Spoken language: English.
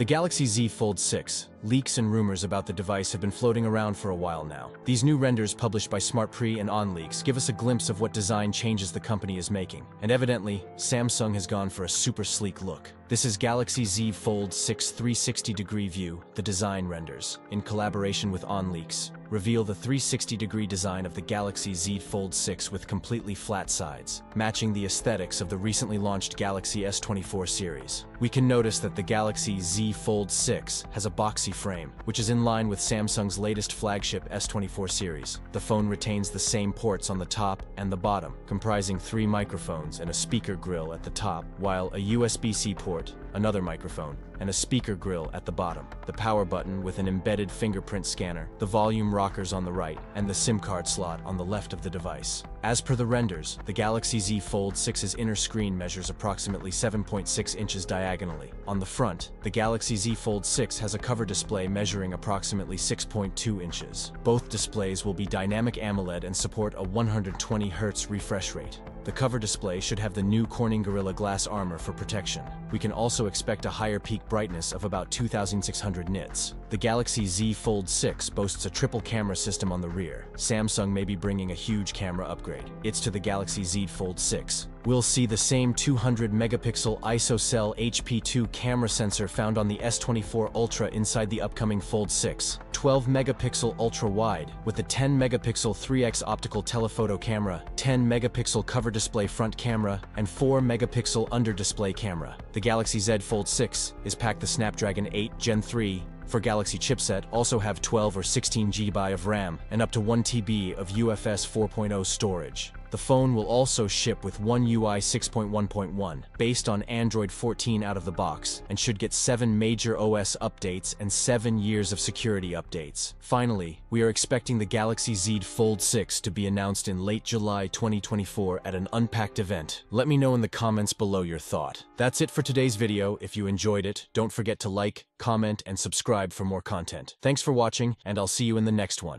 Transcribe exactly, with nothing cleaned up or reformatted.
The Galaxy Z Fold six, leaks and rumors about the device have been floating around for a while now. These new renders published by Smartprix and OnLeaks give us a glimpse of what design changes the company is making. And evidently, Samsung has gone for a super sleek look. This is Galaxy Z Fold six three sixty degree view, the design renders, in collaboration with OnLeaks, reveal the three sixty degree design of the Galaxy Z Fold six with completely flat sides, matching the aesthetics of the recently launched Galaxy S twenty-four series. We can notice that the Galaxy Z Fold six has a boxy frame, which is in line with Samsung's latest flagship S twenty-four series. The phone retains the same ports on the top and the bottom, comprising three microphones and a speaker grille at the top, while a U S B C port, another microphone, and a speaker grille at the bottom, the power button with an embedded fingerprint scanner, the volume rockers on the right, and the SIM card slot on the left of the device. As per the renders, the Galaxy Z Fold six's inner screen measures approximately seven point six inches diagonally. On the front, the Galaxy Z Fold six has a cover display measuring approximately six point two inches. Both displays will be dynamic AMOLED and support a one hundred twenty hertz refresh rate. The cover display should have the new Corning Gorilla Glass Armor for protection. We can also expect a higher peak brightness of about two thousand six hundred nits. The Galaxy Z Fold six boasts a triple camera system on the rear. Samsung may be bringing a huge camera upgrade. It's to the Galaxy Z Fold six. We'll see the same two hundred megapixel ISOCELL H P two camera sensor found on the S twenty-four Ultra inside the upcoming Fold six, twelve megapixel ultra-wide, with a ten megapixel three X optical telephoto camera, ten megapixel cover display front camera, and four megapixel under display camera. The Galaxy Z Fold six is packed the Snapdragon eight gen three for Galaxy chipset, also have twelve or sixteen gigabytes of RAM and up to one terabyte of U F S four point oh storage. The phone will also ship with One U I six point one point one, based on Android fourteen out of the box, and should get seven major O S updates and seven years of security updates. Finally, we are expecting the Galaxy Z Fold six to be announced in late July twenty twenty-four at an Unpacked event. Let me know in the comments below your thought. That's it for today's video. If you enjoyed it, don't forget to like, comment, and subscribe for more content. Thanks for watching, and I'll see you in the next one.